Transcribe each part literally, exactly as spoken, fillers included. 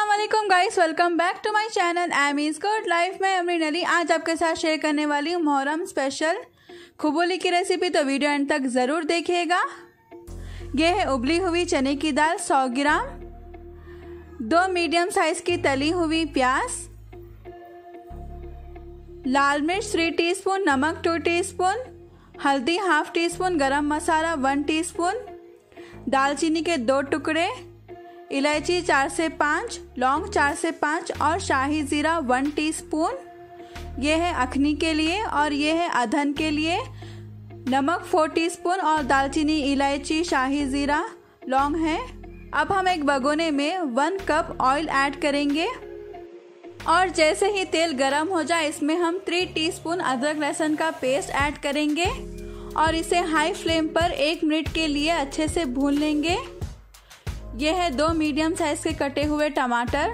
अस्सलामुअलैकुम guys, welcome back to my channel Amy's good life. मैं अमरीन अली आज आपके साथ शेयर करने वाली हूँ मोहर्रम स्पेशल कुबोली की रेसिपी, तो वीडियो एंड तक ज़रूर देखिएगा। यह है उबली हुई चने की दाल सौ ग्राम, दो मीडियम साइज़ की तली हुई प्याज, लाल मिर्च तीन टीस्पून, नमक दो टीस्पून, हल्दी हाफ टी स्पून, गरम मसाला एक टीस्पून, दालचीनी के दो टुकड़े, इलायची चार से पाँच, लौंग चार से पाँच और शाही ज़ीरा एक टीस्पून। ये है अखनी के लिए और ये है अधन के लिए। नमक चार टीस्पून और दालचीनी, इलायची, शाही ज़ीरा, लौंग है। अब हम एक भगोने में वन कप ऑयल ऐड करेंगे और जैसे ही तेल गरम हो जाए इसमें हम थ्री टीस्पून अदरक लहसुन का पेस्ट ऐड करेंगे और इसे हाई फ्लेम पर एक मिनट के लिए अच्छे से भून लेंगे। ये है दो मीडियम साइज के कटे हुए टमाटर।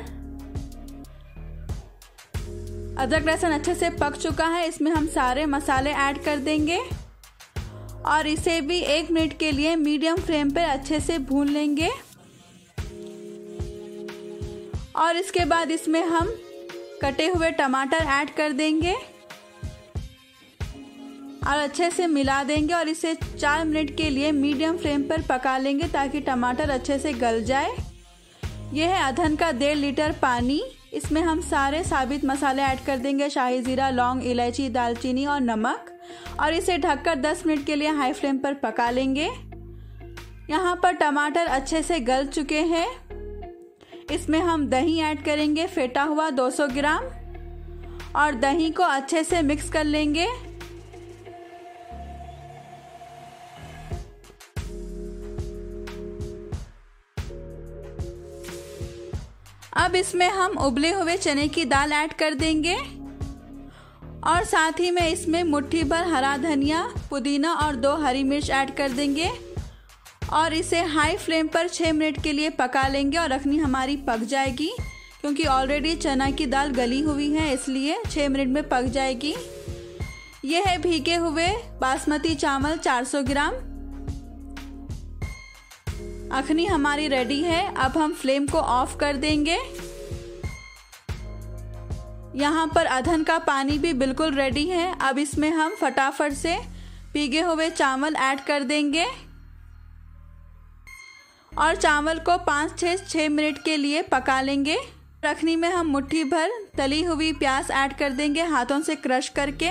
अदरक लहसुन अच्छे से पक चुका है, इसमें हम सारे मसाले ऐड कर देंगे और इसे भी एक मिनट के लिए मीडियम फ्लेम पर अच्छे से भून लेंगे। और इसके बाद इसमें हम कटे हुए टमाटर ऐड कर देंगे और अच्छे से मिला देंगे और इसे चार मिनट के लिए मीडियम फ्लेम पर पका लेंगे ताकि टमाटर अच्छे से गल जाए। यह है अधन का डेढ़ लीटर पानी, इसमें हम सारे साबित मसाले ऐड कर देंगे, शाही ज़ीरा, लौंग, इलायची, दालचीनी और नमक, और इसे ढककर दस मिनट के लिए हाई फ्लेम पर पका लेंगे। यहाँ पर टमाटर अच्छे से गल चुके हैं, इसमें हम दही ऐड करेंगे, फेटा हुआ दो सौ ग्राम, और दही को अच्छे से मिक्स कर लेंगे। अब इसमें हम उबले हुए चने की दाल ऐड कर देंगे और साथ ही में इसमें मुट्ठी भर हरा धनिया, पुदीना और दो हरी मिर्च ऐड कर देंगे और इसे हाई फ्लेम पर छह मिनट के लिए पका लेंगे और रखनी हमारी पक जाएगी क्योंकि ऑलरेडी चना की दाल गली हुई है, इसलिए छह मिनट में पक जाएगी। यह है भीगे हुए बासमती चावल चार सौ ग्राम। अखनी हमारी रेडी है, अब हम फ्लेम को ऑफ कर देंगे। यहाँ पर अधन का पानी भी बिल्कुल रेडी है, अब इसमें हम फटाफट से भीगे हुए चावल ऐड कर देंगे और चावल को पाँच से छः मिनट के लिए पका लेंगे। रखनी में हम मुट्ठी भर तली हुई प्याज ऐड कर देंगे, हाथों से क्रश करके,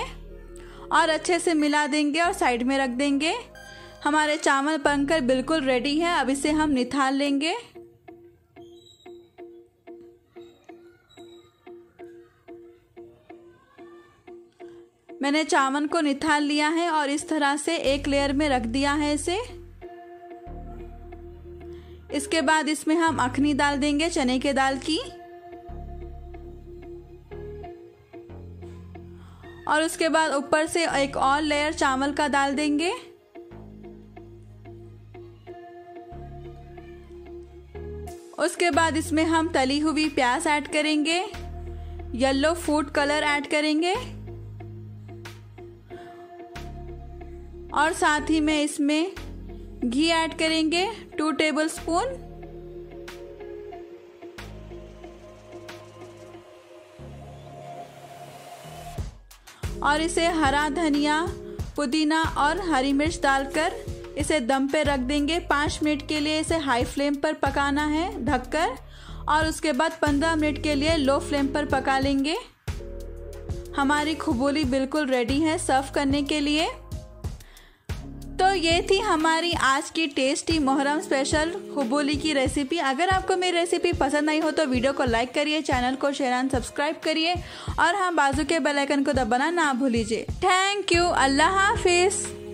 और अच्छे से मिला देंगे और साइड में रख देंगे। हमारे चावल बनकर बिल्कुल रेडी है, अब इसे हम निथाल लेंगे। मैंने चावल को निथाल लिया है और इस तरह से एक लेयर में रख दिया है इसे। इसके बाद इसमें हम अखनी डाल देंगे चने के दाल की और उसके बाद ऊपर से एक और लेयर चावल का डाल देंगे। उसके बाद इसमें हम तली हुई प्याज ऐड करेंगे, येलो फूड कलर ऐड करेंगे और साथ ही में इसमें घी ऐड करेंगे दो टेबलस्पून। और इसे हरा धनिया, पुदीना और हरी मिर्च डालकर इसे दम पे रख देंगे। पाँच मिनट के लिए इसे हाई फ्लेम पर पकाना है ढककर, और उसके बाद पंद्रह मिनट के लिए लो फ्लेम पर पका लेंगे। हमारी कुबोली बिल्कुल रेडी है सर्व करने के लिए। तो ये थी हमारी आज की टेस्टी मोहर्रम स्पेशल कुबोली की रेसिपी। अगर आपको मेरी रेसिपी पसंद आई हो तो वीडियो को लाइक करिए, चैनल को शेयर एंड सब्सक्राइब करिए और हाँ, बाजू के बेल आइकन को दबाना ना भूलिए। थैंक यू, अल्लाह हाफिज़।